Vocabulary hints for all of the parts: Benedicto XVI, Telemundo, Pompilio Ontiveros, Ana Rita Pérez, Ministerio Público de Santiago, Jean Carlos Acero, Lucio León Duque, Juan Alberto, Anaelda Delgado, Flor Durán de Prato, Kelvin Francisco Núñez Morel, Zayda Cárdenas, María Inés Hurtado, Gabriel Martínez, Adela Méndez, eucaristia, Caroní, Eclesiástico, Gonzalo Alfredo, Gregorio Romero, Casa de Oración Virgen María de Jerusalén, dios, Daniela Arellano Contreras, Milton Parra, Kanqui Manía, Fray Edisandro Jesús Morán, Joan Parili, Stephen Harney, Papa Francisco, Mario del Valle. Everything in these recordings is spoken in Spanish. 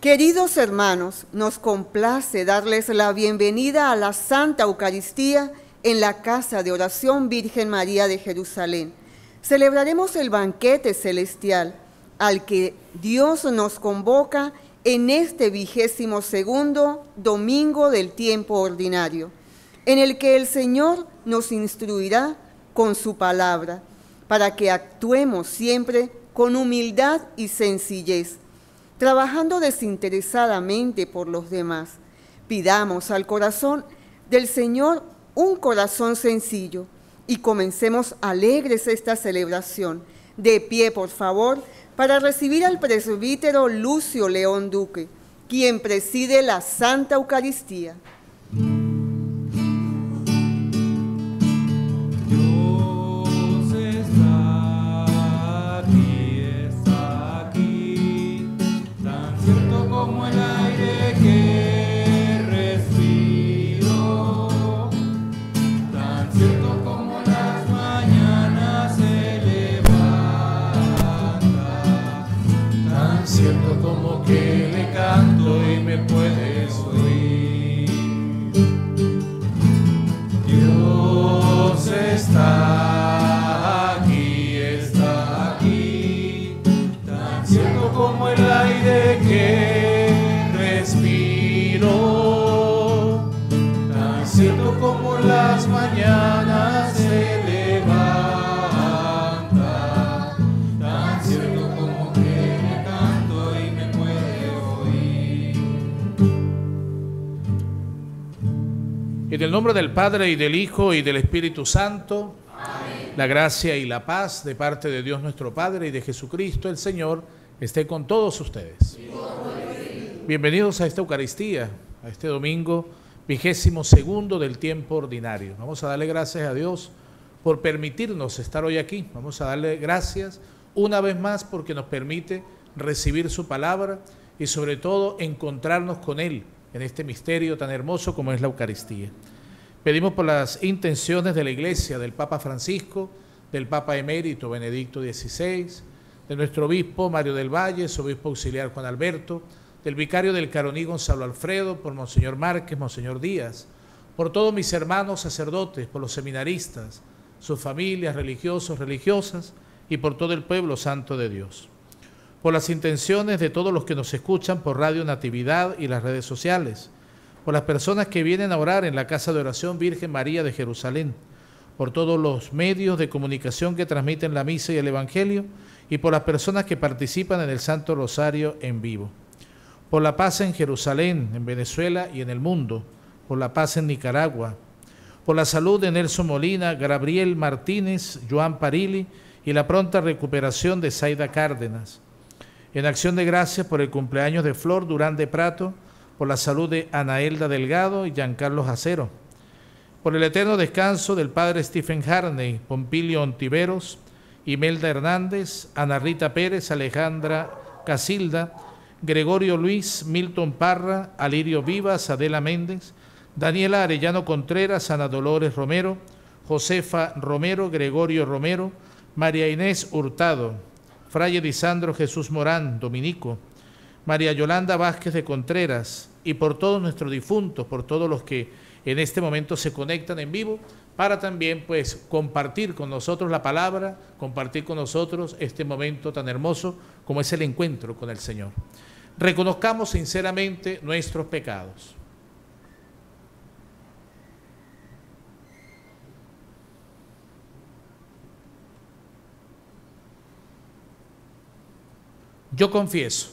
Queridos hermanos, nos complace darles la bienvenida a la Santa Eucaristía en la Casa de Oración Virgen María de Jerusalén. Celebraremos el banquete celestial al que Dios nos convoca en este 22º domingo del tiempo ordinario, en el que el Señor nos instruirá con su palabra, para que actuemos siempre con humildad y sencillez, trabajando desinteresadamente por los demás. Pidamos al corazón del Señor un corazón sencillo y comencemos alegres esta celebración. De pie, por favor, para recibir al presbítero Lucio León Duque, quien preside la Santa Eucaristía. En el nombre del Padre, y del Hijo, y del Espíritu Santo. Amén. La gracia y la paz de parte de Dios nuestro Padre y de Jesucristo el Señor esté con todos ustedes. Bienvenidos a esta Eucaristía, a este domingo 22º del tiempo ordinario. Vamos a darle gracias a Dios por permitirnos estar hoy aquí. Vamos a darle gracias una vez más porque nos permite recibir su palabra y sobre todo encontrarnos con Él en este misterio tan hermoso como es la Eucaristía. Pedimos por las intenciones de la Iglesia, del Papa Francisco, del Papa Emérito Benedicto XVI, de nuestro obispo Mario del Valle, su obispo auxiliar Juan Alberto, del vicario del Caroní Gonzalo Alfredo, por Monseñor Márquez, Monseñor Díaz, por todos mis hermanos sacerdotes, por los seminaristas, sus familias, religiosos, religiosas, y por todo el pueblo santo de Dios. Por las intenciones de todos los que nos escuchan por Radio Natividad y las redes sociales, por las personas que vienen a orar en la Casa de Oración Virgen María de Jerusalén, por todos los medios de comunicación que transmiten la misa y el evangelio, y por las personas que participan en el Santo Rosario en vivo. Por la paz en Jerusalén, en Venezuela y en el mundo, por la paz en Nicaragua, por la salud de Nelson Molina, Gabriel Martínez, Joan Parili y la pronta recuperación de Zayda Cárdenas. En acción de gracias por el cumpleaños de Flor Durán de Prato, por la salud de Anaelda Delgado y Jean Carlos Acero, por el eterno descanso del padre Stephen Harney, Pompilio Ontiveros, Imelda Hernández, Ana Rita Pérez, Alejandra Casilda, Gregorio Luis, Milton Parra, Alirio Vivas, Adela Méndez, Daniela Arellano Contreras, Ana Dolores Romero, Josefa Romero, Gregorio Romero, María Inés Hurtado, Fray Edisandro Jesús Morán, dominico, María Yolanda Vázquez de Contreras, y por todos nuestros difuntos, por todos los que en este momento se conectan en vivo, para también pues compartir con nosotros la palabra, compartir con nosotros este momento tan hermoso como es el encuentro con el Señor. Reconozcamos sinceramente nuestros pecados. Yo confieso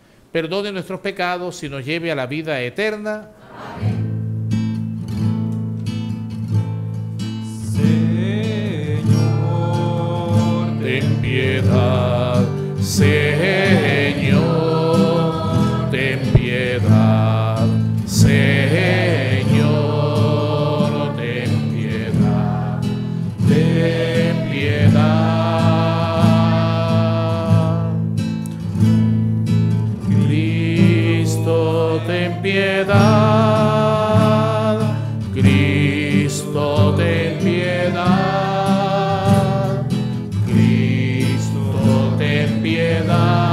perdone nuestros pecados y nos lleve a la vida eterna. Amén. Señor, ten piedad. Señor, ten piedad. Señor, ten piedad. Ten piedad. Cristo, ten piedad. Cristo, ten piedad.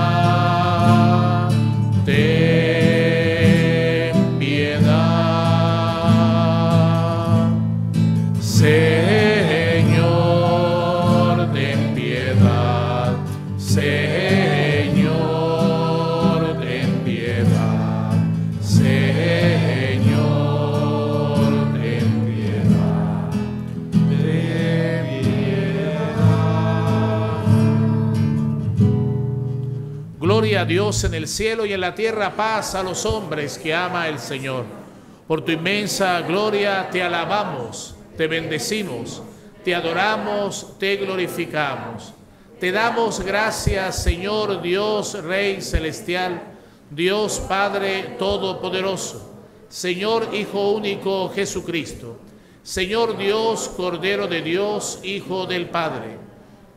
Ten piedad, Señor, ten piedad, Señor, ten piedad, Señor, ten piedad, ten piedad. Gloria a Dios en el cielo y en la tierra, paz a los hombres que ama el Señor. Por tu inmensa gloria te alabamos, te bendecimos, te adoramos, te glorificamos. Te damos gracias, Señor Dios, Rey Celestial, Dios Padre Todopoderoso, Señor Hijo Único Jesucristo, Señor Dios, Cordero de Dios, Hijo del Padre.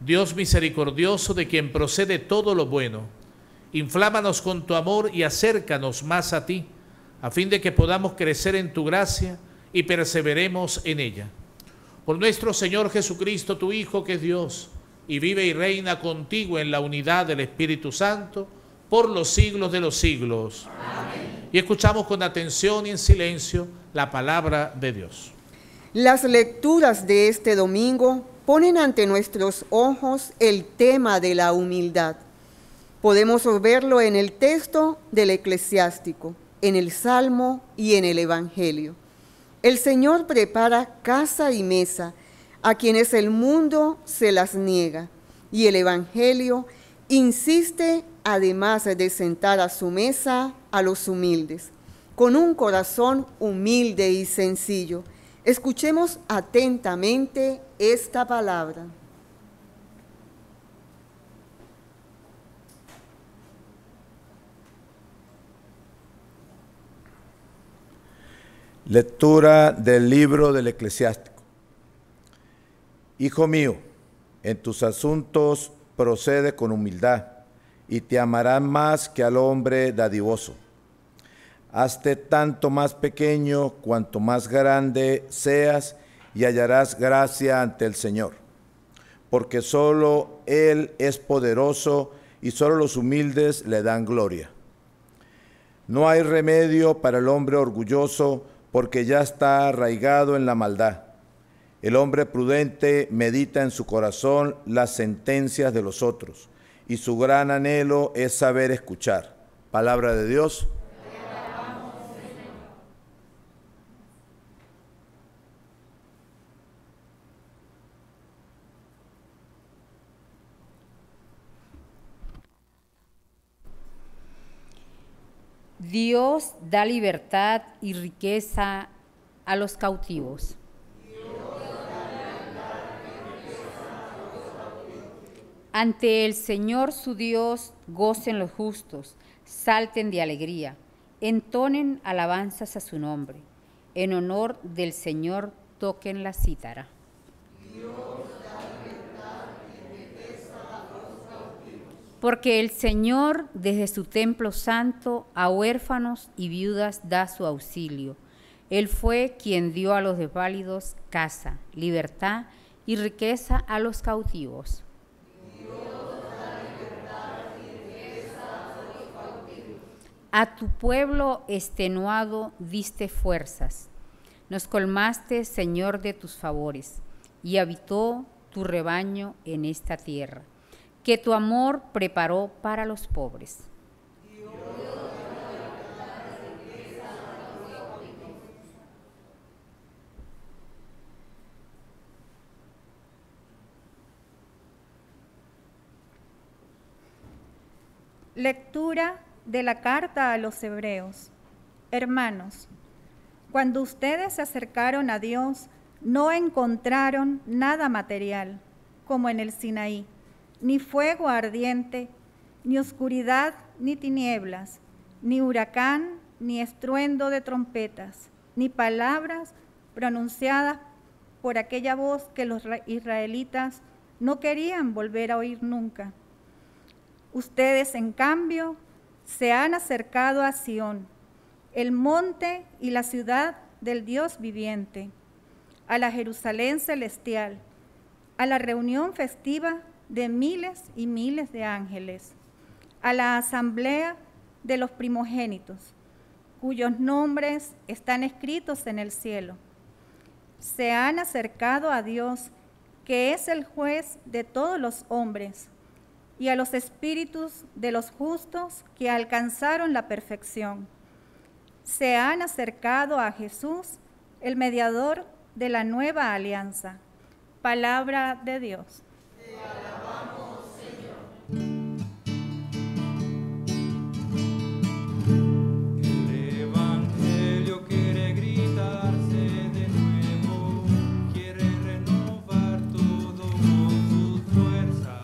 Dios misericordioso, de quien procede todo lo bueno, inflámanos con tu amor y acércanos más a ti, a fin de que podamos crecer en tu gracia y perseveremos en ella. Por nuestro Señor Jesucristo, tu Hijo, que es Dios, y vive y reina contigo en la unidad del Espíritu Santo, por los siglos de los siglos. Amén. Y escuchamos con atención y en silencio la palabra de Dios. Las lecturas de este domingo ponen ante nuestros ojos el tema de la humildad. Podemos verlo en el texto del Eclesiástico, en el Salmo y en el Evangelio. El Señor prepara casa y mesa a quienes el mundo se las niega, y el Evangelio insiste, además de sentar a su mesa, a los humildes, con un corazón humilde y sencillo. Escuchemos atentamente esta palabra. Lectura del libro del Eclesiástico. Hijo mío, en tus asuntos procede con humildad, y te amarán más que al hombre dadivoso. Hazte tanto más pequeño cuanto más grande seas, y hallarás gracia ante el Señor. Porque solo Él es poderoso, y solo los humildes le dan gloria. No hay remedio para el hombre orgulloso, porque ya está arraigado en la maldad. El hombre prudente medita en su corazón las sentencias de los otros, y su gran anhelo es saber escuchar. Palabra de Dios. Dios da libertad y riqueza a los cautivos. Ante el Señor su Dios gocen los justos, salten de alegría, entonen alabanzas a su nombre. En honor del Señor toquen la cítara. Porque el Señor desde su templo santo a huérfanos y viudas da su auxilio. Él fue quien dio a los desválidos casa, libertad y riqueza a los cautivos. A tu pueblo extenuado diste fuerzas, nos colmaste, Señor, de tus favores, y habitó tu rebaño en esta tierra, que tu amor preparó para los pobres. Lectura de la carta a los hebreos. Hermanos, cuando ustedes se acercaron a Dios, no encontraron nada material, como en el Sinaí, ni fuego ardiente, ni oscuridad, ni tinieblas, ni huracán, ni estruendo de trompetas, ni palabras pronunciadas por aquella voz que los israelitas no querían volver a oír nunca. Ustedes, en cambio, se han acercado a Sión, el monte y la ciudad del Dios viviente, a la Jerusalén celestial, a la reunión festiva de miles y miles de ángeles, a la asamblea de los primogénitos, cuyos nombres están escritos en el cielo. Se han acercado a Dios, que es el juez de todos los hombres, y a los espíritus de los justos que alcanzaron la perfección. Se han acercado a Jesús, el mediador de la nueva alianza. Palabra de Dios. Te alabamos, Señor. El Evangelio quiere gritarse de nuevo, quiere renovar todo con su fuerza,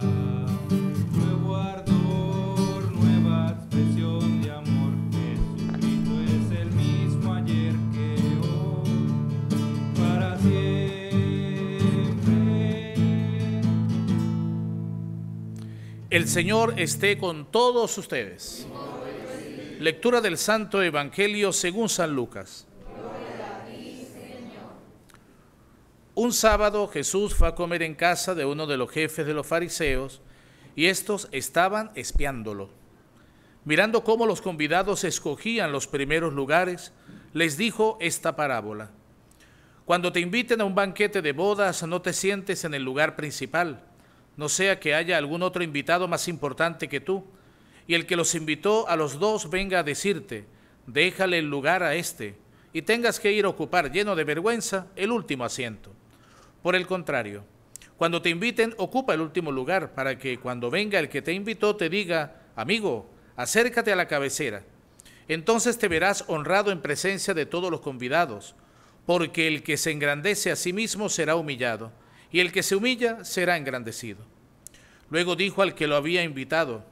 nuevo ardor, nueva expresión de amor. Jesucristo es el mismo ayer que hoy, para siempre. El Señor esté con todos ustedes. Lectura del Santo Evangelio según San Lucas. Gloria a ti, Señor. Un sábado Jesús fue a comer en casa de uno de los jefes de los fariseos, y estos estaban espiándolo. Mirando cómo los convidados escogían los primeros lugares, les dijo esta parábola. Cuando te inviten a un banquete de bodas, no te sientes en el lugar principal, no sea que haya algún otro invitado más importante que tú, y el que los invitó a los dos venga a decirte, déjale el lugar a este, y tengas que ir a ocupar lleno de vergüenza el último asiento. Por el contrario, cuando te inviten, ocupa el último lugar, para que cuando venga el que te invitó te diga, amigo, acércate a la cabecera. Entonces te verás honrado en presencia de todos los convidados, porque el que se engrandece a sí mismo será humillado, y el que se humilla será engrandecido. Luego dijo al que lo había invitado,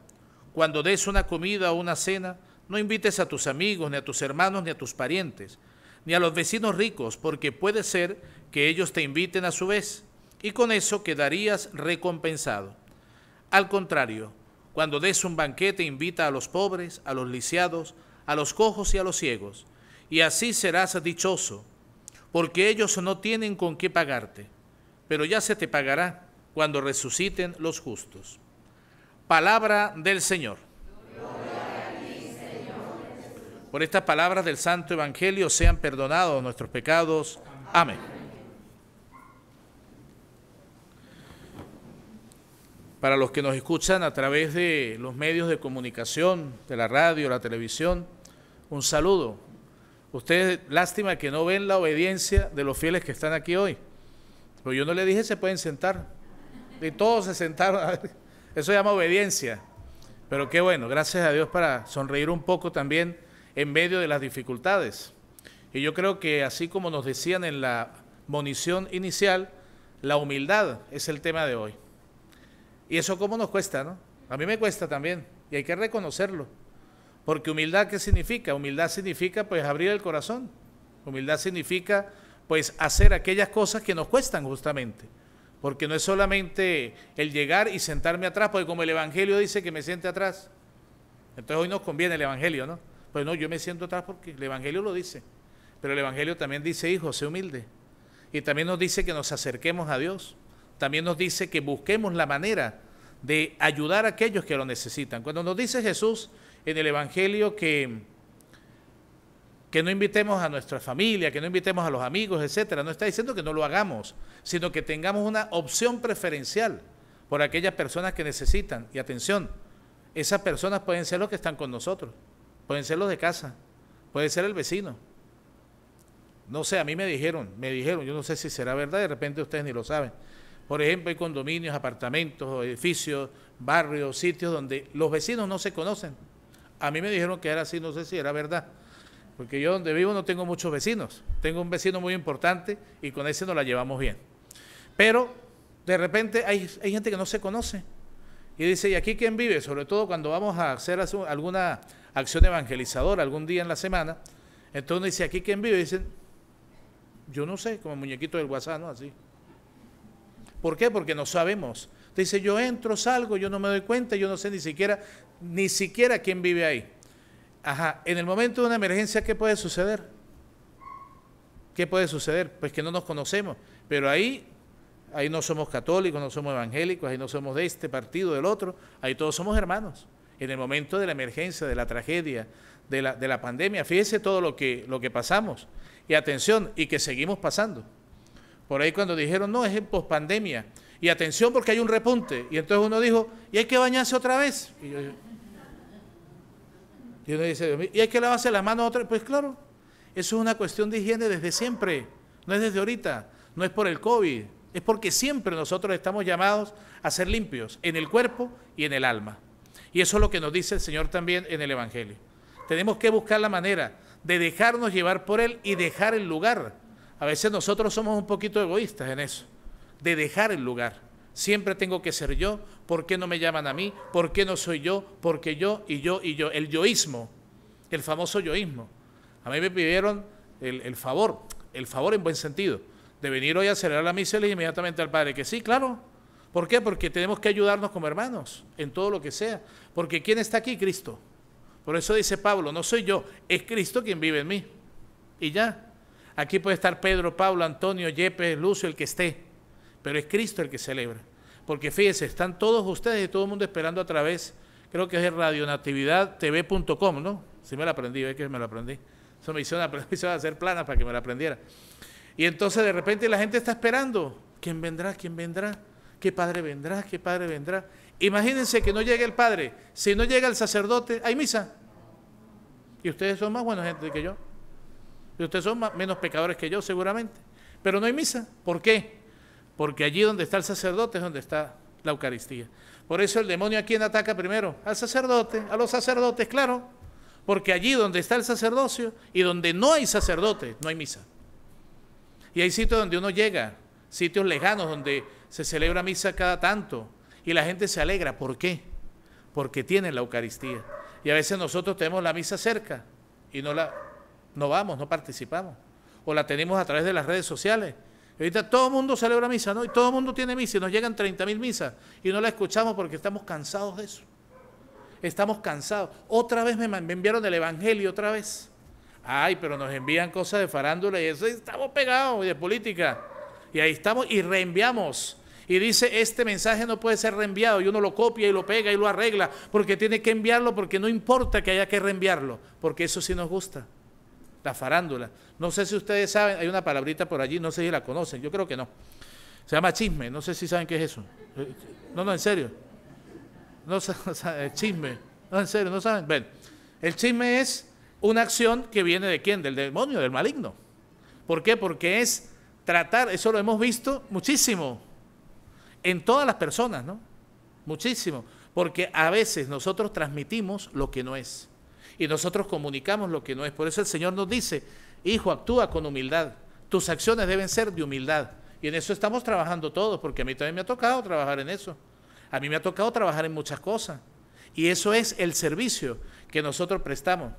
cuando des una comida o una cena, no invites a tus amigos, ni a tus hermanos, ni a tus parientes, ni a los vecinos ricos, porque puede ser que ellos te inviten a su vez, y con eso quedarías recompensado. Al contrario, cuando des un banquete, invita a los pobres, a los lisiados, a los cojos y a los ciegos, y así serás dichoso, porque ellos no tienen con qué pagarte. Pero ya se te pagará cuando resuciten los justos. Palabra del Señor. Gloria a ti, Señor. Por estas palabras del Santo Evangelio sean perdonados nuestros pecados. Amén. Para los que nos escuchan a través de los medios de comunicación, de la radio, la televisión, un saludo. Ustedes, lástima que no ven la obediencia de los fieles que están aquí hoy. Pero yo no le dije, se pueden sentar. Y todos se sentaron. Eso se llama obediencia. Pero qué bueno, gracias a Dios para sonreír un poco también en medio de las dificultades. Y yo creo que así como nos decían en la monición inicial, la humildad es el tema de hoy. Y eso cómo nos cuesta, ¿no? A mí me cuesta también. Y hay que reconocerlo. Porque humildad, ¿qué significa? Humildad significa pues abrir el corazón. Humildad significa pues hacer aquellas cosas que nos cuestan justamente, porque no es solamente el llegar y sentarme atrás, porque como el Evangelio dice que me siente atrás, entonces hoy nos conviene el Evangelio, ¿no? Pues no, yo me siento atrás porque el Evangelio lo dice, Pero el Evangelio también dice, hijo, sé humilde. Y también nos dice que nos acerquemos a Dios. También nos dice que busquemos la manera de ayudar a aquellos que lo necesitan. Cuando nos dice Jesús en el Evangelio que no invitemos a nuestra familia, que no invitemos a los amigos, etcétera, no está diciendo que no lo hagamos, sino que tengamos una opción preferencial por aquellas personas que necesitan. Y atención, esas personas pueden ser los que están con nosotros, pueden ser los de casa, puede ser el vecino. No sé, a mí me dijeron, yo no sé si será verdad, de repente ustedes ni lo saben. Por ejemplo, hay condominios, apartamentos, edificios, barrios, sitios donde los vecinos no se conocen. A mí me dijeron que era así, no sé si era verdad. Porque yo donde vivo no tengo muchos vecinos. Tengo un vecino muy importante y con ese nos la llevamos bien. Pero de repente hay gente que no se conoce. Y dice, ¿y aquí quién vive? Sobre todo cuando vamos a hacer alguna acción evangelizadora algún día en la semana. Entonces dice, ¿aquí quién vive? Y dicen, yo no sé, como el muñequito del WhatsApp, ¿no? Así. ¿Por qué? Porque no sabemos. Dice, yo entro, salgo, yo no me doy cuenta, yo no sé ni siquiera quién vive ahí. Ajá, en el momento de una emergencia, ¿qué puede suceder? ¿Qué puede suceder? Pues que no nos conocemos, pero ahí no somos católicos, no somos evangélicos, ahí no somos de este partido, del otro, ahí todos somos hermanos. En el momento de la emergencia, de la tragedia, de la pandemia, fíjese todo lo que pasamos, y atención, y que seguimos pasando. Por ahí cuando dijeron, no, es en pospandemia, y atención porque hay un repunte, y entonces uno dijo, y hay que bañarse otra vez, y yo, y uno dice, ¿y hay que lavarse las manos otra vez? Pues claro, eso es una cuestión de higiene desde siempre, no es desde ahorita, no es por el COVID, es porque siempre nosotros estamos llamados a ser limpios, en el cuerpo y en el alma. Y eso es lo que nos dice el Señor también en el Evangelio. Tenemos que buscar la manera de dejarnos llevar por Él y dejar el lugar. A veces nosotros somos un poquito egoístas en eso, de dejar el lugar. Siempre tengo que ser yo, ¿por qué no me llaman a mí? ¿Por qué no soy yo? Porque yo y yo y yo. El yoísmo, el famoso yoísmo. A mí me pidieron el favor en buen sentido, de venir hoy a celebrar la misa y le dije inmediatamente al padre que sí, claro. ¿Por qué? Porque tenemos que ayudarnos como hermanos en todo lo que sea. Porque ¿quién está aquí? Cristo. Por eso dice Pablo, no soy yo, es Cristo quien vive en mí. Y ya, aquí puede estar Pedro, Pablo, Antonio, Yepes, Lucio, el que esté. Pero es Cristo el que celebra, porque fíjense, están todos ustedes y todo el mundo esperando a través, creo que es de Radio Natividad TV.com, ¿no? Sí me la aprendí, ve que me la aprendí, eso me hicieron hacer planas para que me la aprendiera. Y entonces de repente la gente está esperando, ¿quién vendrá? ¿Quién vendrá? ¿Qué padre vendrá? ¿Qué padre vendrá? Imagínense que no llegue el padre, si no llega el sacerdote, hay misa. Y ustedes son más buena gente que yo, y ustedes son menos pecadores que yo seguramente, pero no hay misa, ¿por qué? Porque allí donde está el sacerdote es donde está la Eucaristía. Por eso el demonio, ¿a quién ataca primero? Al sacerdote, a los sacerdotes, claro. Porque allí donde está el sacerdocio y donde no hay sacerdote, no hay misa. Y hay sitios donde uno llega, sitios lejanos donde se celebra misa cada tanto y la gente se alegra. ¿Por qué? Porque tienen la Eucaristía. Y a veces nosotros tenemos la misa cerca y no vamos, no participamos. O la tenemos a través de las redes sociales. Ahorita todo el mundo celebra misa, ¿no? Y todo el mundo tiene misa y nos llegan 30.000 misas y no la escuchamos porque estamos cansados de eso. Estamos cansados. Otra vez me enviaron el Evangelio, otra vez. Ay, pero nos envían cosas de farándula y eso, y estamos pegados, y de política. Y ahí estamos y reenviamos. Y dice, este mensaje no puede ser reenviado y uno lo copia y lo pega y lo arregla porque tiene que enviarlo porque no importa que haya que reenviarlo, porque eso sí nos gusta. La farándula. No sé si ustedes saben, hay una palabrita por allí, no sé si la conocen, yo creo que no. Se llama chisme, no sé si saben qué es eso. No, en serio. No saben, chisme. No, en serio, no saben. Ven, el chisme es una acción que viene ¿de quién? Del demonio, del maligno. ¿Por qué? Porque es tratar, eso lo hemos visto muchísimo, en todas las personas, ¿no? Muchísimo. Porque a veces nosotros transmitimos lo que no es. Y nosotros comunicamos lo que no es. Por eso el Señor nos dice, hijo, actúa con humildad. Tus acciones deben ser de humildad. Y en eso estamos trabajando todos, porque a mí también me ha tocado trabajar en eso. A mí me ha tocado trabajar en muchas cosas. Y eso es el servicio que nosotros prestamos.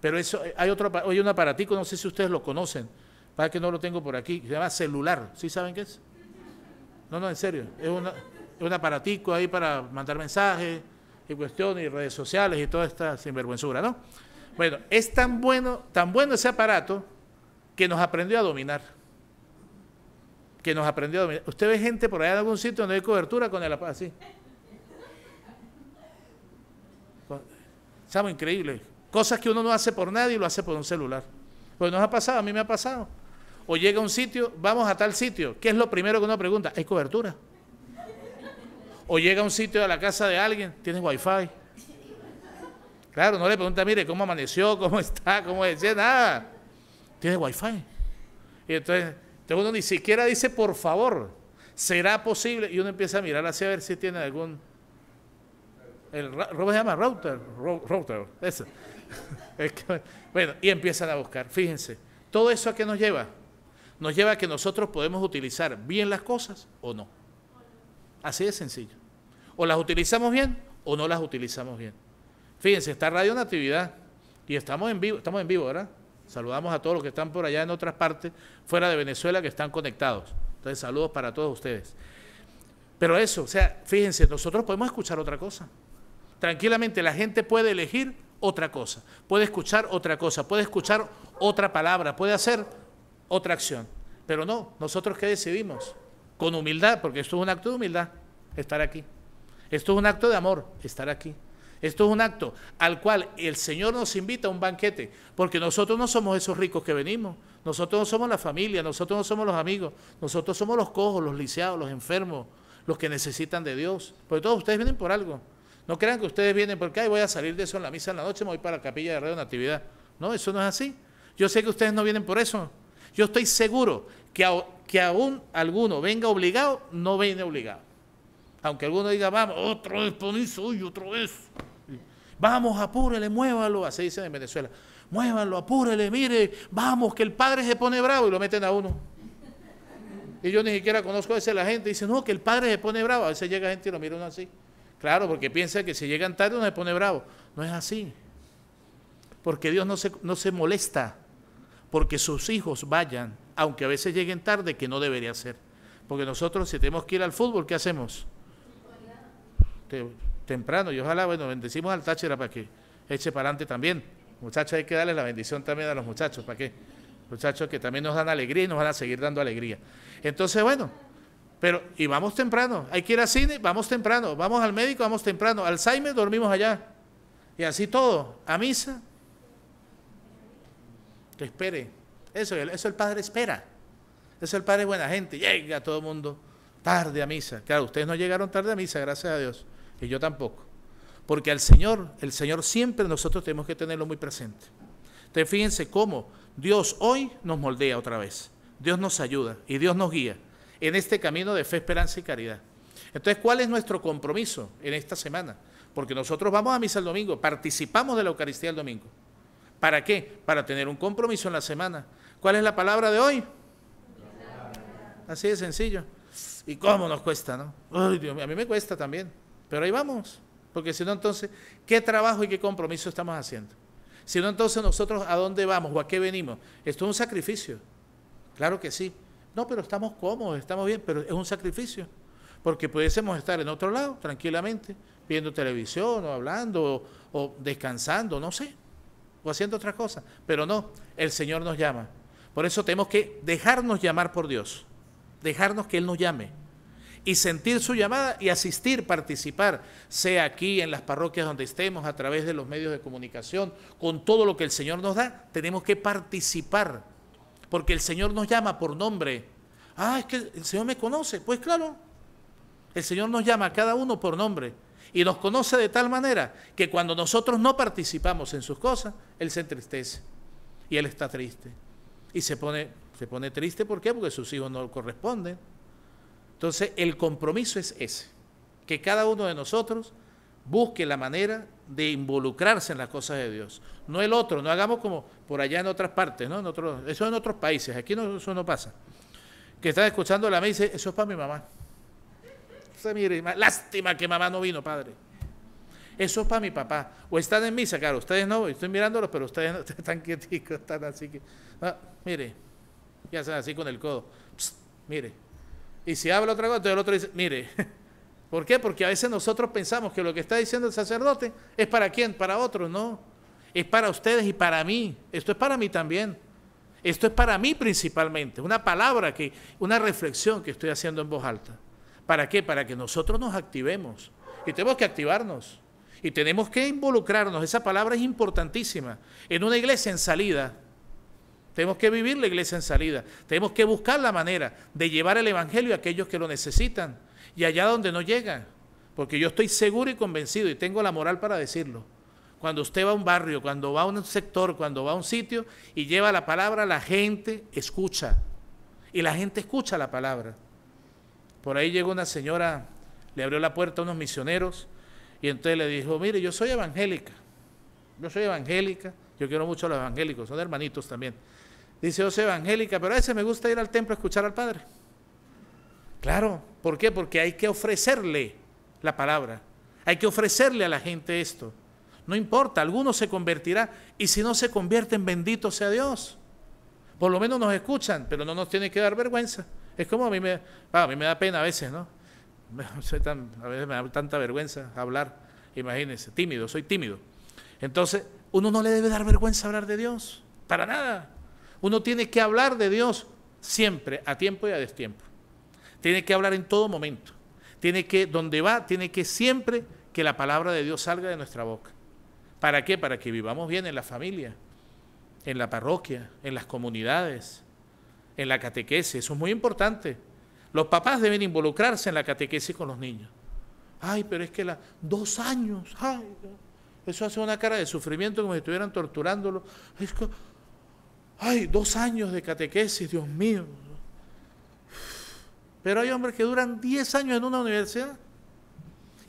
Pero eso, hay un aparatico, no sé si ustedes lo conocen, para que no lo tengo por aquí, se llama celular. ¿Sí saben qué es? No, en serio. Es un aparatico ahí para mandar mensajes, y cuestiones, y redes sociales, y toda esta sinvergüenzura, ¿no? Bueno, es tan bueno ese aparato que nos aprendió a dominar. Que nos aprendió a dominar. Usted ve gente por allá en algún sitio donde hay cobertura con el así. Estamos increíbles. Cosas que uno no hace por nadie, lo hace por un celular. Pues nos ha pasado, a mí me ha pasado. O llega a un sitio, vamos a tal sitio. ¿Qué es lo primero que uno pregunta? ¿Hay cobertura? O llega a un sitio, a la casa de alguien, ¿tienes wifi? Claro, no le pregunta, mire, ¿cómo amaneció? ¿Cómo está? ¿Cómo es? Nada. ¿Tienes wifi? Y entonces uno ni siquiera dice, por favor, ¿será posible? Y uno empieza a mirar así a ver si tiene algún... ¿Cómo se llama? Router. Router, eso. Bueno, y empiezan a buscar. Fíjense, ¿todo eso a qué nos lleva? Nos lleva a que nosotros podemos utilizar bien las cosas o no. Así de sencillo. O las utilizamos bien o no las utilizamos bien. Fíjense, está Radio Natividad y estamos en vivo, ¿verdad? Saludamos a todos los que están por allá en otras partes, fuera de Venezuela, que están conectados. Entonces, saludos para todos ustedes. Pero eso, o sea, fíjense, nosotros podemos escuchar otra cosa. Tranquilamente, la gente puede elegir otra cosa, puede escuchar otra cosa, puede escuchar otra palabra, puede hacer otra acción. Pero no, ¿nosotros qué decidimos? Con humildad, porque esto es un acto de humildad, estar aquí. Esto es un acto de amor, estar aquí. Esto es un acto al cual el Señor nos invita a un banquete, porque nosotros no somos esos ricos que venimos, nosotros no somos la familia, nosotros no somos los amigos, nosotros somos los cojos, los lisiados, los enfermos, los que necesitan de Dios. Porque todos ustedes vienen por algo. No crean que ustedes vienen porque, ay, voy a salir de eso en la misa en la noche, me voy para la capilla de Radio Natividad. No, eso no es así. Yo sé que ustedes no vienen por eso. Yo estoy seguro que aún alguno venga obligado, no viene obligado. Aunque alguno diga, vamos, otra vez por eso, uy, otra vez. Vamos, apúrele, muévalo, así dicen en Venezuela. Muévalo, apúrele, mire, vamos, que el padre se pone bravo y lo meten a uno. Y yo ni siquiera conozco a veces la gente, dice, no, que el padre se pone bravo. A veces llega gente y lo mira uno así. Claro, porque piensa que si llegan tarde uno se pone bravo. No es así. Porque Dios no se molesta porque sus hijos vayan, aunque a veces lleguen tarde, que no debería ser. Porque nosotros, si tenemos que ir al fútbol, ¿qué hacemos? Temprano, y ojalá, bueno, bendecimos al Táchira para que eche para adelante también. Muchachos, hay que darle la bendición también a los muchachos, ¿para qué? Muchachos que también nos dan alegría y nos van a seguir dando alegría. Entonces, bueno, pero, y vamos temprano, hay que ir al cine, vamos temprano, vamos al médico, vamos temprano, Alzheimer, dormimos allá, y así todo, a misa, que espere, eso el padre espera, eso el padre es buena gente, llega todo el mundo tarde a misa, claro, ustedes no llegaron tarde a misa, gracias a Dios, y yo tampoco, porque al Señor, el Señor siempre nosotros tenemos que tenerlo muy presente. Entonces fíjense cómo Dios hoy nos moldea otra vez, Dios nos ayuda y Dios nos guía en este camino de fe, esperanza y caridad. Entonces, ¿cuál es nuestro compromiso en esta semana? Porque nosotros vamos a misa el domingo, participamos de la Eucaristía el domingo. ¿Para qué? Para tener un compromiso en la semana. ¿Cuál es la palabra de hoy? Así de sencillo. ¿Y cómo nos cuesta, no? Ay, Dios mío, a mí me cuesta también, pero ahí vamos. Porque si no, entonces, ¿qué trabajo y qué compromiso estamos haciendo? Si no, entonces, ¿nosotros a dónde vamos o a qué venimos? Esto es un sacrificio. Claro que sí. No, pero estamos cómodos, estamos bien, pero es un sacrificio, porque pudiésemos estar en otro lado, tranquilamente, viendo televisión, o hablando, o descansando, no sé, o haciendo otras cosas, pero no, el Señor nos llama. Por eso tenemos que dejarnos llamar por Dios, dejarnos que Él nos llame, y sentir su llamada, y asistir, participar, sea aquí, en las parroquias donde estemos, a través de los medios de comunicación, con todo lo que el Señor nos da, tenemos que participar. Porque el Señor nos llama por nombre. Ah, es que el Señor me conoce. Pues claro, el Señor nos llama a cada uno por nombre. Y nos conoce de tal manera que cuando nosotros no participamos en sus cosas, Él se entristece. Y Él está triste. Y se pone triste, ¿por qué? Porque sus hijos no le corresponden. Entonces, el compromiso es ese. Que cada uno de nosotros busque la manera de involucrarse en las cosas de Dios. No el otro, no hagamos como por allá en otras partes, ¿no? Eso en otros países, aquí no, eso no pasa. Que están escuchando la misa y dice, eso es para mi mamá. O sea, mire, lástima que mamá no vino, padre. Eso es para mi papá. O están en misa, claro, ustedes no, estoy mirándolos, pero ustedes no, están quieticos, están así que... Ah, mire, ya hacen así con el codo. Psst, mire. Y si habla otra cosa, entonces el otro dice, mire... ¿Por qué? Porque a veces nosotros pensamos que lo que está diciendo el sacerdote es para quién, para otros, no. Es para ustedes y para mí. Esto es para mí también. Esto es para mí principalmente, una palabra, que, una reflexión que estoy haciendo en voz alta. ¿Para qué? Para que nosotros nos activemos, y tenemos que activarnos, y tenemos que involucrarnos. Esa palabra es importantísima. En una iglesia en salida, tenemos que vivir la iglesia en salida, tenemos que buscar la manera de llevar el evangelio a aquellos que lo necesitan, y allá donde no llega, porque yo estoy seguro y convencido, y tengo la moral para decirlo, cuando usted va a un barrio, cuando va a un sector, cuando va a un sitio y lleva la palabra, la gente escucha. Y la gente escucha la palabra. Por ahí llegó una señora, le abrió la puerta a unos misioneros y entonces le dijo, mire, yo soy evangélica. Yo soy evangélica, yo quiero mucho a los evangélicos, son hermanitos también. Dice, yo soy evangélica, pero a veces me gusta ir al templo a escuchar al padre. Claro, ¿por qué? Porque hay que ofrecerle la palabra. Hay que ofrecerle a la gente esto. No importa, alguno se convertirá, y si no se convierten, bendito sea Dios. Por lo menos nos escuchan, pero no nos tiene que dar vergüenza. Es como a mí me da pena a veces, ¿no? A veces me da tanta vergüenza hablar, imagínense, tímido, soy tímido. Entonces, uno no le debe dar vergüenza hablar de Dios, para nada. Uno tiene que hablar de Dios siempre, a tiempo y a destiempo. Tiene que hablar en todo momento. Tiene que, donde va, tiene que siempre que la palabra de Dios salga de nuestra boca. ¿Para qué? Para que vivamos bien en la familia, en la parroquia, en las comunidades, en la catequesis. Eso es muy importante. Los papás deben involucrarse en la catequesis con los niños. Ay, pero es que 2 años, ay, eso hace una cara de sufrimiento como si estuvieran torturándolo. Es que, ay, 2 años de catequesis, Dios mío. Pero hay hombres que duran 10 años en una universidad.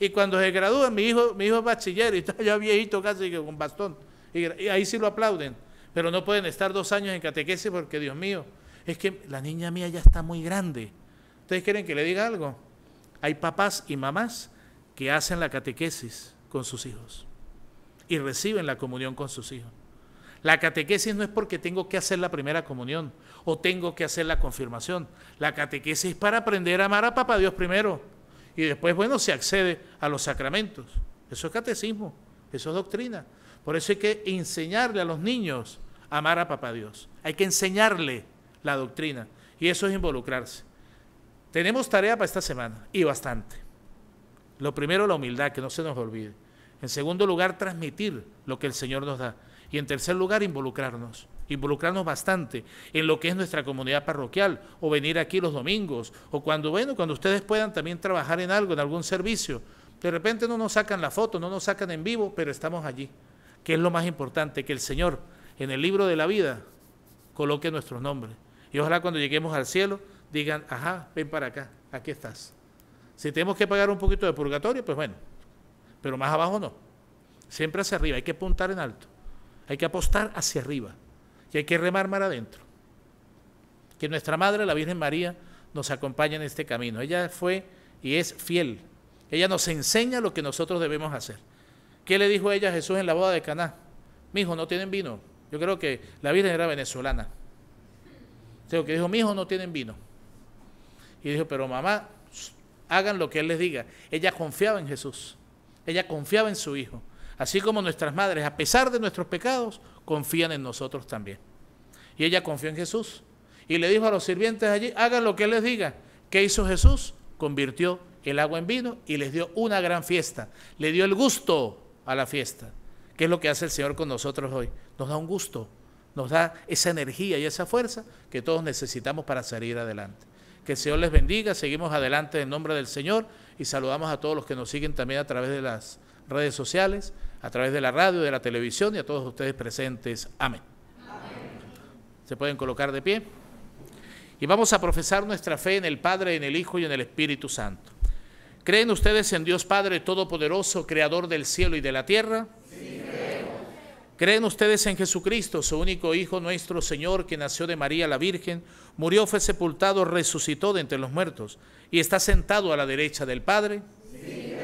Y cuando se gradúan, mi hijo es bachiller y está ya viejito casi que con bastón. Y ahí sí lo aplauden. Pero no pueden estar 2 años en catequesis porque, Dios mío, es que la niña mía ya está muy grande. ¿Ustedes quieren que le diga algo? Hay papás y mamás que hacen la catequesis con sus hijos y reciben la comunión con sus hijos. La catequesis no es porque tengo que hacer la primera comunión o tengo que hacer la confirmación. La catequesis es para aprender a amar a Papá Dios primero. Y después, bueno, se accede a los sacramentos. Eso es catecismo, eso es doctrina. Por eso hay que enseñarle a los niños a amar a Papá Dios. Hay que enseñarle la doctrina y eso es involucrarse. Tenemos tarea para esta semana y bastante. Lo primero, la humildad, que no se nos olvide. En segundo lugar, transmitir lo que el Señor nos da. Y en tercer lugar, involucrarnos bastante en lo que es nuestra comunidad parroquial, o venir aquí los domingos, o cuando ustedes puedan también trabajar en algo, en algún servicio. De repente no nos sacan la foto, no nos sacan en vivo, pero estamos allí, que es lo más importante, que el Señor en el libro de la vida coloque nuestros nombres. Y ojalá cuando lleguemos al cielo digan, ajá, ven para acá, aquí estás. Si tenemos que pagar un poquito de purgatorio, pues bueno, pero más abajo no. Siempre hacia arriba, hay que apuntar en alto, hay que apostar hacia arriba. Y hay que remar mar adentro. Que nuestra Madre, la Virgen María, nos acompañe en este camino. Ella fue y es fiel. Ella nos enseña lo que nosotros debemos hacer. ¿Qué le dijo ella a Jesús en la boda de Caná? Mijo, no tienen vino. Yo creo que la Virgen era venezolana. Entonces, que dijo, mijo, no tienen vino. Y dijo, pero mamá, hagan lo que Él les diga. Ella confiaba en Jesús. Ella confiaba en su Hijo. Así como nuestras madres, a pesar de nuestros pecados, confían en nosotros también. Y ella confió en Jesús. Y le dijo a los sirvientes allí, hagan lo que Él les diga. ¿Qué hizo Jesús? Convirtió el agua en vino y les dio una gran fiesta. Le dio el gusto a la fiesta. ¿Qué es lo que hace el Señor con nosotros hoy? Nos da un gusto, nos da esa energía y esa fuerza que todos necesitamos para salir adelante. Que el Señor les bendiga, seguimos adelante en nombre del Señor y saludamos a todos los que nos siguen también a través de las redes sociales, a través de la radio, de la televisión y a todos ustedes presentes. Amén. Amén. Se pueden colocar de pie. Y vamos a profesar nuestra fe en el Padre, en el Hijo y en el Espíritu Santo. ¿Creen ustedes en Dios Padre Todopoderoso, Creador del cielo y de la tierra? Sí, creemos. ¿Creen ustedes en Jesucristo, su único Hijo, nuestro Señor, que nació de María la Virgen, murió, fue sepultado, resucitó de entre los muertos y está sentado a la derecha del Padre? Sí.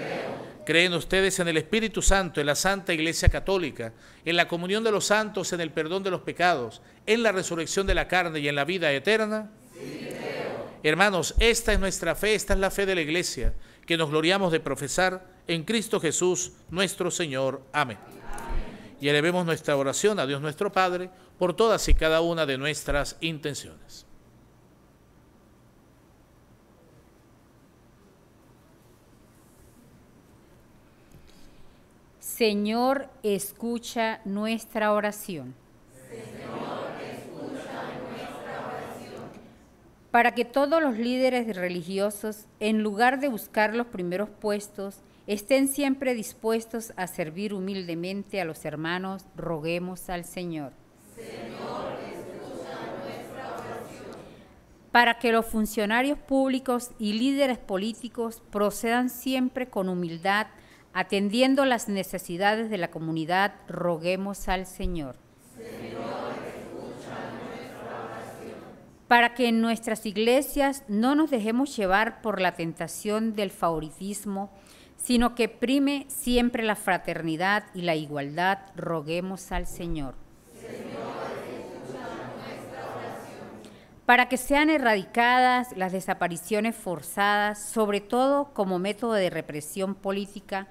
¿Creen ustedes en el Espíritu Santo, en la Santa Iglesia Católica, en la comunión de los santos, en el perdón de los pecados, en la resurrección de la carne y en la vida eterna? Sí, creo. Hermanos, esta es nuestra fe, esta es la fe de la Iglesia, que nos gloriamos de profesar en Cristo Jesús, nuestro Señor. Amén. Amén. Y elevemos nuestra oración a Dios nuestro Padre, por todas y cada una de nuestras intenciones. Señor, escucha nuestra oración. Señor, escucha nuestra oración. Para que todos los líderes religiosos, en lugar de buscar los primeros puestos, estén siempre dispuestos a servir humildemente a los hermanos, roguemos al Señor. Señor, escucha nuestra oración. Para que los funcionarios públicos y líderes políticos procedan siempre con humildad, atendiendo las necesidades de la comunidad, roguemos al Señor. Señor, escucha nuestra oración. Para que en nuestras iglesias no nos dejemos llevar por la tentación del favoritismo, sino que prime siempre la fraternidad y la igualdad, roguemos al Señor. Señor, escucha nuestra oración. Para que sean erradicadas las desapariciones forzadas, sobre todo como método de represión política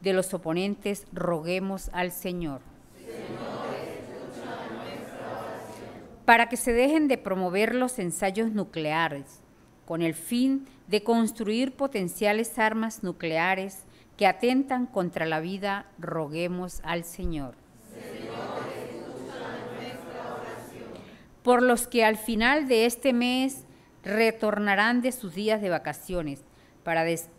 de los oponentes, roguemos al Señor. Señor, escucha nuestra oración. Para que se dejen de promover los ensayos nucleares, con el fin de construir potenciales armas nucleares que atentan contra la vida, roguemos al Señor. Señor, escucha nuestra oración. Por los que al final de este mes retornarán de sus días de vacaciones,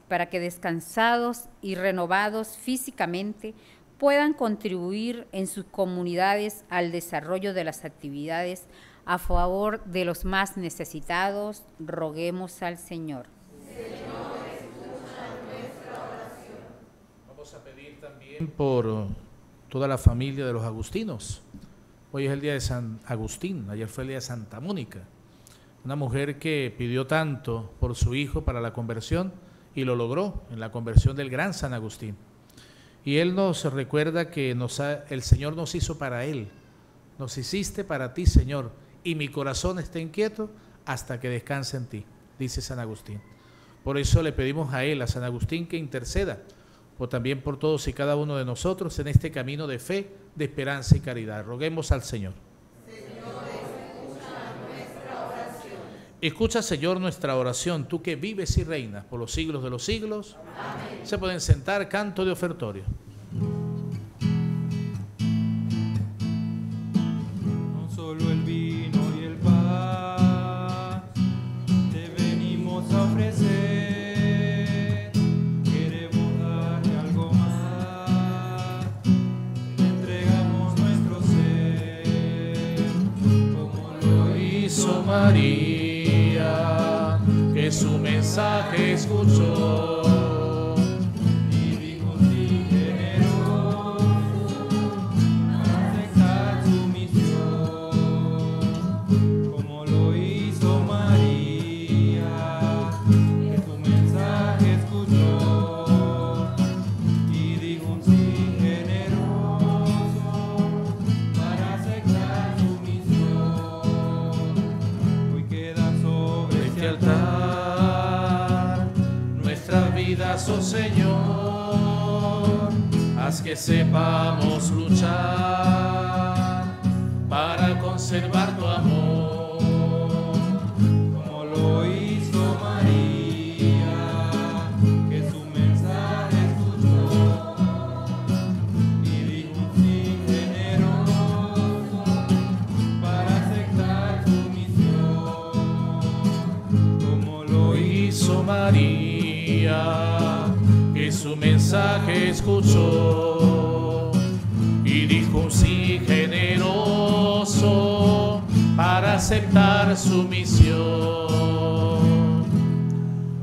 para que descansados y renovados físicamente puedan contribuir en sus comunidades al desarrollo de las actividades a favor de los más necesitados, roguemos al Señor. Señor, escucha nuestra oración. Vamos a pedir también por toda la familia de los agustinos. Hoy es el día de San Agustín, ayer fue el día de Santa Mónica, una mujer que pidió tanto por su hijo para la conversión y lo logró en la conversión del gran San Agustín. Y él nos recuerda que el Señor nos hizo para él. Nos hiciste para ti, Señor, y mi corazón está inquieto hasta que descanse en ti, dice San Agustín. Por eso le pedimos a él, a San Agustín, que interceda, o también por todos y cada uno de nosotros en este camino de fe, de esperanza y caridad. Roguemos al Señor. Señor, escucha nuestra oración. Escucha, Señor, nuestra oración, tú que vives y reinas por los siglos de los siglos. Amén. Se pueden sentar, canto de ofertorio. María, que su mensaje escuchó y dijo sí, generoso, aceptar su misión, como lo hizo María, que su mensaje escuchó y dijo sí, generoso, para aceptar su misión. Nuestras vidas, oh Señor, haz que sepamos luchar para conservar tu amor, como lo hizo María, que su mensaje escuchó y dijo un sí generoso para aceptar tu misión, como lo hizo María, que su mensaje escuchó y dijo un sí generoso para aceptar su misión.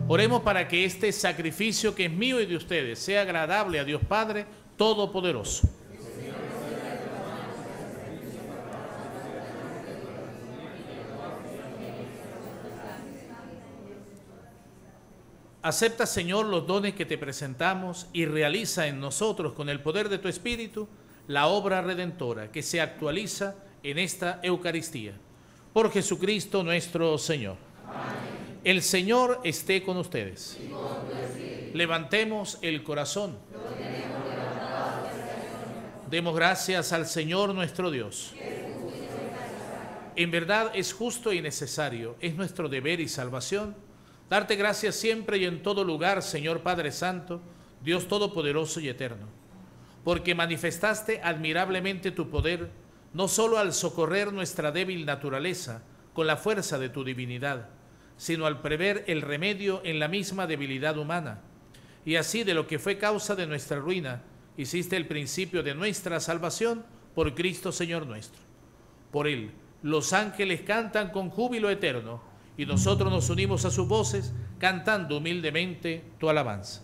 Oremos para que este sacrificio que es mío y de ustedes sea agradable a Dios Padre Todopoderoso. Acepta, Señor, los dones que te presentamos y realiza en nosotros, con el poder de tu Espíritu, la obra redentora que se actualiza en esta Eucaristía. Por Jesucristo nuestro Señor. Amén. El Señor esté con ustedes. Y con tu espíritu. Levantemos el corazón. Lo tenemos levantado hacia el Señor. Demos gracias al Señor nuestro Dios. Que es justo En verdad es justo y necesario, es nuestro deber y salvación, darte gracias siempre y en todo lugar, Señor Padre Santo, Dios Todopoderoso y Eterno, porque manifestaste admirablemente tu poder, no solo al socorrer nuestra débil naturaleza con la fuerza de tu divinidad, sino al prever el remedio en la misma debilidad humana. Y así, de lo que fue causa de nuestra ruina, hiciste el principio de nuestra salvación por Cristo Señor nuestro. Por Él, los ángeles cantan con júbilo eterno, y nosotros nos unimos a sus voces, cantando humildemente tu alabanza.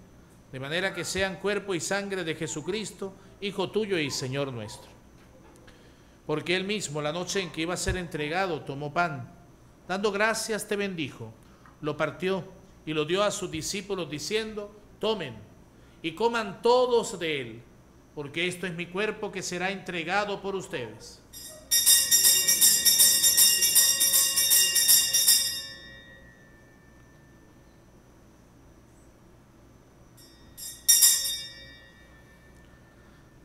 de manera que sean cuerpo y sangre de Jesucristo, Hijo tuyo y Señor nuestro. Porque Él mismo, la noche en que iba a ser entregado, tomó pan, dando gracias te bendijo, lo partió y lo dio a sus discípulos diciendo, tomen y coman todos de él, porque esto es mi cuerpo que será entregado por ustedes.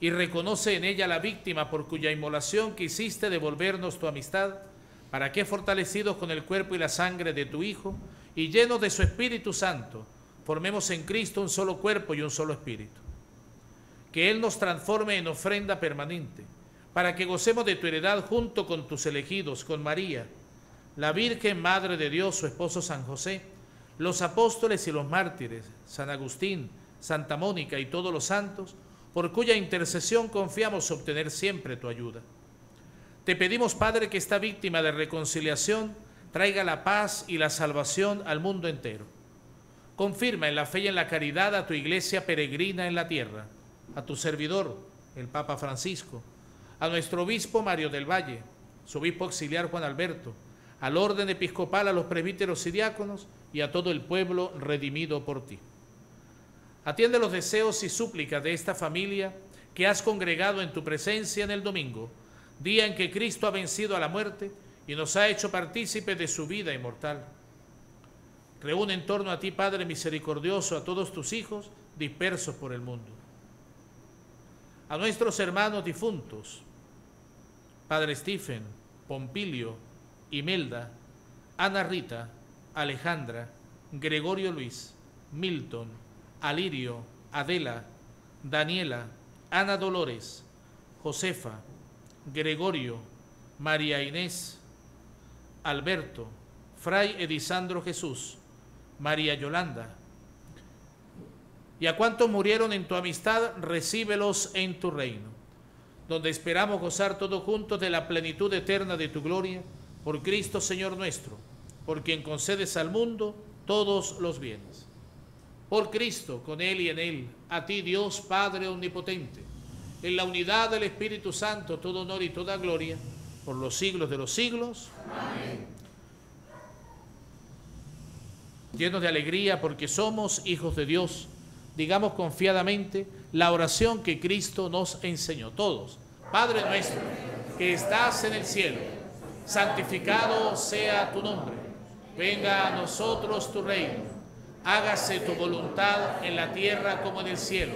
y reconoce en ella la víctima por cuya inmolación quisiste devolvernos tu amistad, para que, fortalecidos con el cuerpo y la sangre de tu Hijo y llenos de su Espíritu Santo, formemos en Cristo un solo cuerpo y un solo espíritu. Que Él nos transforme en ofrenda permanente, para que gocemos de tu heredad junto con tus elegidos, con María, la Virgen Madre de Dios, su esposo San José, los apóstoles y los mártires, San Agustín, Santa Mónica y todos los santos, por cuya intercesión confiamos obtener siempre tu ayuda. Te pedimos, Padre, que esta víctima de reconciliación traiga la paz y la salvación al mundo entero. Confirma en la fe y en la caridad a tu iglesia peregrina en la tierra, a tu servidor, el Papa Francisco, a nuestro obispo Mario del Valle, su obispo auxiliar Juan Alberto, al orden episcopal, a los presbíteros y diáconos y a todo el pueblo redimido por ti. Atiende los deseos y súplicas de esta familia que has congregado en tu presencia en el domingo, día en que Cristo ha vencido a la muerte y nos ha hecho partícipes de su vida inmortal. Reúne en torno a ti, Padre misericordioso, a todos tus hijos dispersos por el mundo. A nuestros hermanos difuntos, Padre Stephen, Pompilio, Imelda, Ana Rita, Alejandra, Gregorio Luis, Milton, Alirio, Adela, Daniela, Ana Dolores, Josefa, Gregorio, María Inés, Alberto, Fray Edisandro Jesús, María Yolanda. Y a cuantos murieron en tu amistad, recíbelos en tu reino, donde esperamos gozar todos juntos de la plenitud eterna de tu gloria, por Cristo Señor nuestro, por quien concedes al mundo todos los bienes. Por Cristo, con Él y en Él, a ti Dios Padre Omnipotente, en la unidad del Espíritu Santo, todo honor y toda gloria, por los siglos de los siglos. Amén. Llenos de alegría porque somos hijos de Dios, digamos confiadamente la oración que Cristo nos enseñó. Todos: Padre nuestro, que estás en el cielo, santificado sea tu nombre. Venga a nosotros tu reino. Hágase tu voluntad en la tierra como en el cielo.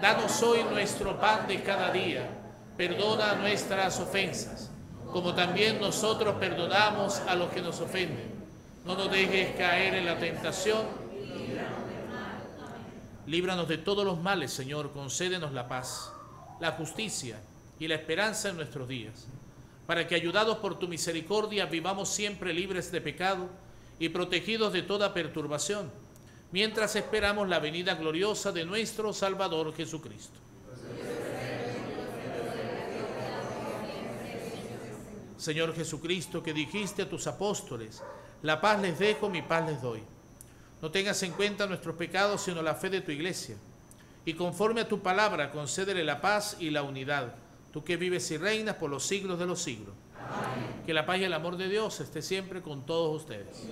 Danos hoy nuestro pan de cada día. Perdona nuestras ofensas, como también nosotros perdonamos a los que nos ofenden. No nos dejes caer en la tentación. Líbranos de todos los males, Señor. Concédenos la paz, la justicia y la esperanza en nuestros días, para que, ayudados por tu misericordia, vivamos siempre libres de pecado y protegidos de toda perturbación, mientras esperamos la venida gloriosa de nuestro Salvador Jesucristo. Señor Jesucristo, que dijiste a tus apóstoles: la paz les dejo, mi paz les doy. No tengas en cuenta nuestros pecados, sino la fe de tu iglesia. Y conforme a tu palabra, concédele la paz y la unidad, tú que vives y reinas por los siglos de los siglos. Amén. Que la paz y el amor de Dios esté siempre con todos ustedes.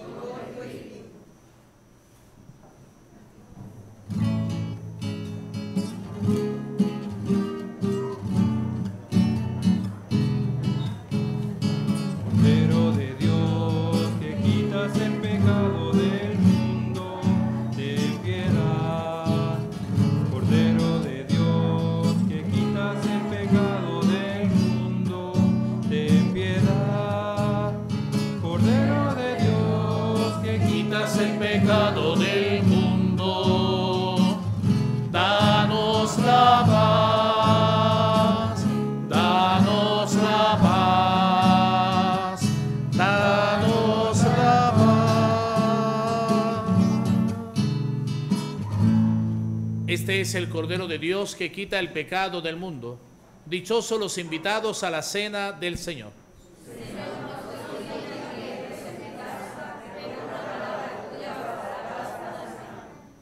Este es el Cordero de Dios que quita el pecado del mundo. Dichosos los invitados a la cena del Señor.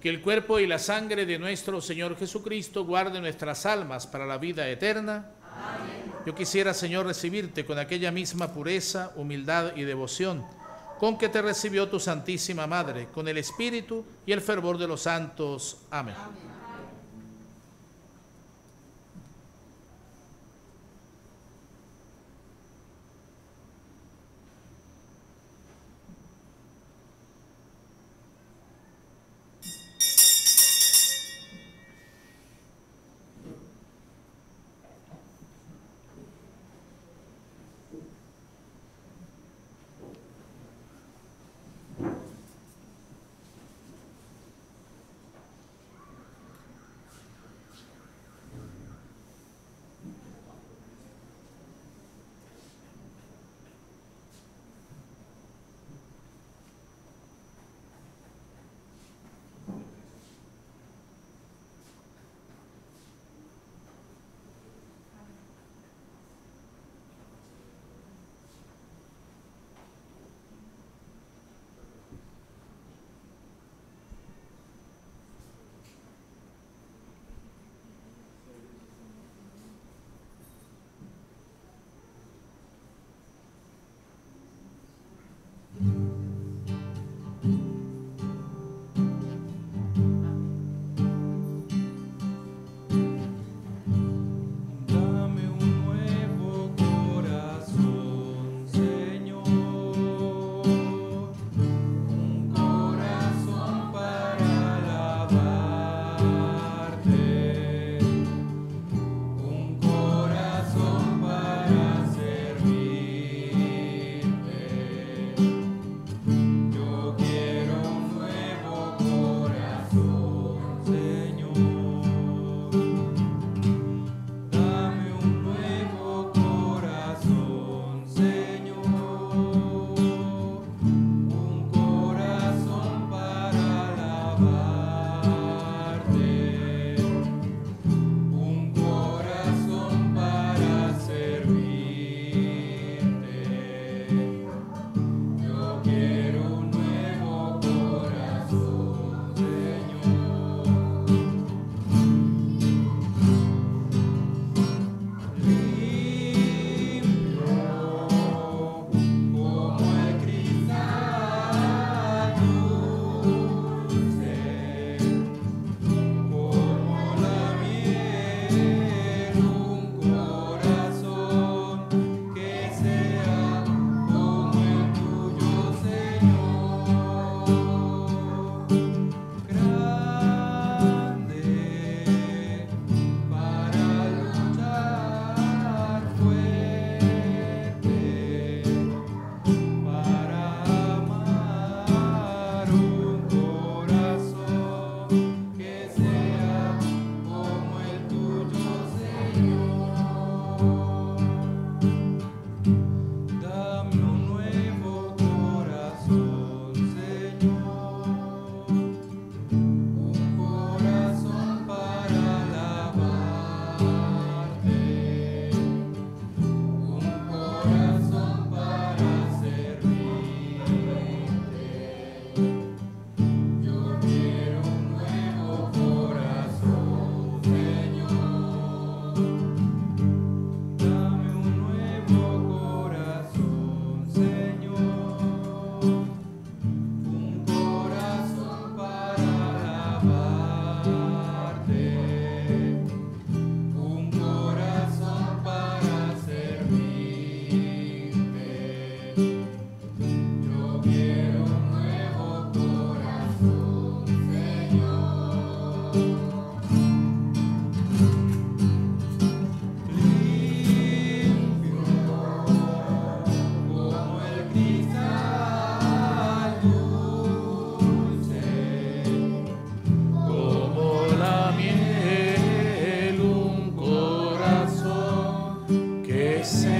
Que el cuerpo y la sangre de nuestro Señor Jesucristo guarde nuestras almas para la vida eterna. Amén. Yo quisiera, Señor, recibirte con aquella misma pureza, humildad y devoción con que te recibió tu Santísima Madre, con el Espíritu y el fervor de los santos. Amén. Amén.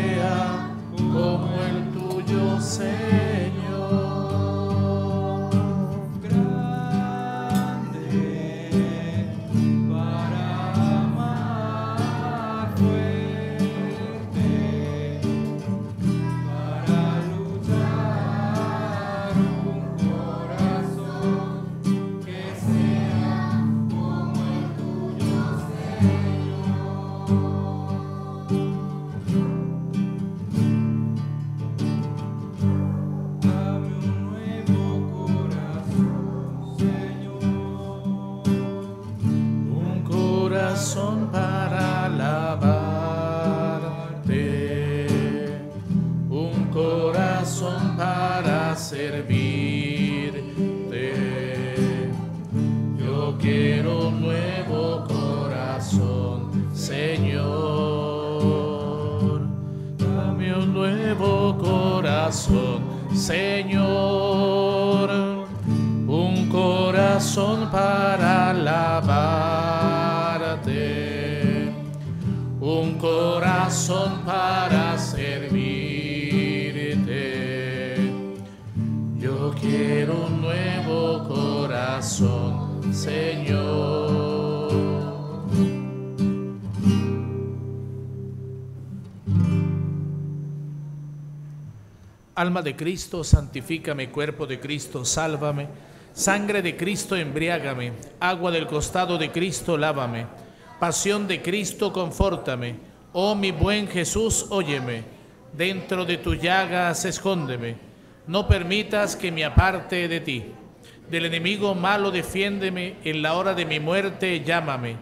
sea como el tuyo, Señor. Grande para amar, fuerte para luchar, un corazón que sea como el tuyo, Señor. Señor, un corazón para alabarte, un corazón para servirte. Yo quiero un nuevo corazón, Señor. Alma de Cristo, santifícame. Cuerpo de Cristo, sálvame. Sangre de Cristo, embriágame. Agua del costado de Cristo, lávame. Pasión de Cristo, confórtame. Oh, mi buen Jesús, óyeme. Dentro de tus llagas, escóndeme. No permitas que me aparte de ti. Del enemigo malo, defiéndeme. En la hora de mi muerte, llámame.